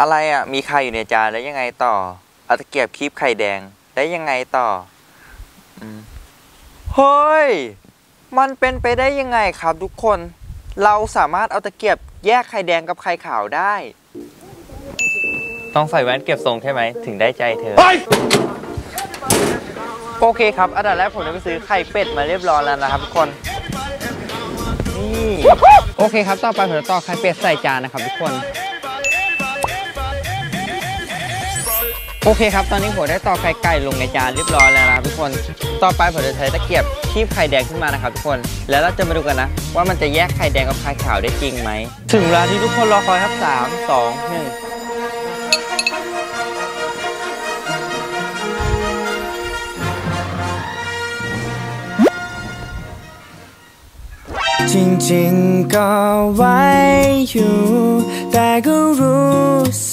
อะไรอ่ะมีไข่อยู่ในจานแล้วยังไงต่อเอาตะเกียบคีบไข่แดงแล้วยังไงต่อเฮ้ยมันเป็นไปได้ยังไงครับทุกคนเราสามารถเอาตะเกียบแยกไข่แดงกับไข่ขาวได้ต้องใส่แว่นเก็บทรงใช่ไหมถึงได้ใจเธอโอเคครับอันดับแรกผมจะไปซื้อไข่เป็ดมาเรียบร้อยแล้วนะครับทุกคนนี่โอเคครับต่อไปผมจะตอกไข่เป็ดใส่จานนะครับทุกคนโอเคครับตอนนี้ผมได้ตอกไข่ไก่ลงในจานเรียบร้อยแล้วนะครับทุกคนต่อไปผมจะใช้ตะเกียบคีบไข่แดงขึ้นมานะครับทุกคนแล้วเราจะมาดูกันนะว่ามันจะแยกไข่แดงกับไข่ขาวได้จริงไหมถึงเวลาที่ทุกคนรอคอยครับ3 2 1จริงๆก็ไว้อยู่แต่ก็รู้